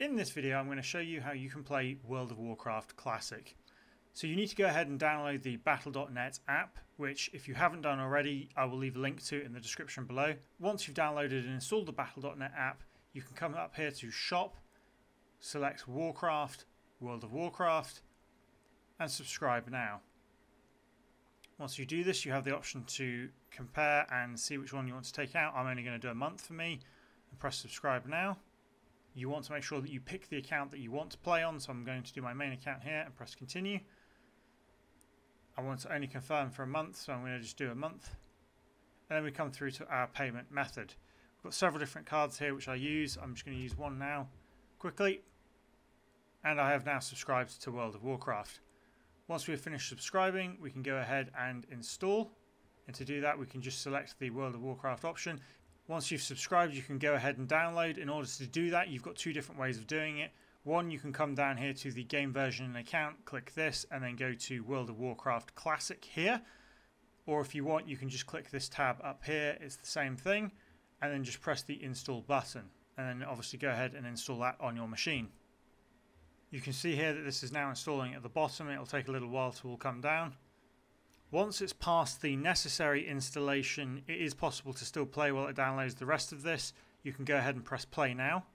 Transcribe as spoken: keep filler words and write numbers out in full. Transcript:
In this video I'm going to show you how you can play World of Warcraft Classic. So you need to go ahead and download the Battle dot net app, which if you haven't done already I will leave a link to in the description below. Once you've downloaded and installed the Battle dot net app, you can come up here to Shop, select Warcraft, World of Warcraft, and Subscribe Now. Once you do this you have the option to compare and see which one you want to take out. I'm only going to do a month for me and press Subscribe Now. You want to make sure that you pick the account that you want to play on, so I'm going to do my main account here and press continue. I want to only confirm for a month, so I'm going to just do a month. And then we come through to our payment method. We've got several different cards here which I use. I'm just going to use one now quickly. And I have now subscribed to World of Warcraft. Once we've finished subscribing, we can go ahead and install. And to do that, we can just select the World of Warcraft option. Once you've subscribed, you can go ahead and download. In order to do that, you've got two different ways of doing it. One, you can come down here to the game version and account, click this, and then go to World of Warcraft Classic here. Or if you want, you can just click this tab up here. It's the same thing. And then just press the install button. And then obviously go ahead and install that on your machine. You can see here that this is now installing at the bottom. It'll take a little while to all come down. Once it's past the necessary installation, it is possible to still play while it downloads the rest of this. You can go ahead and press play now.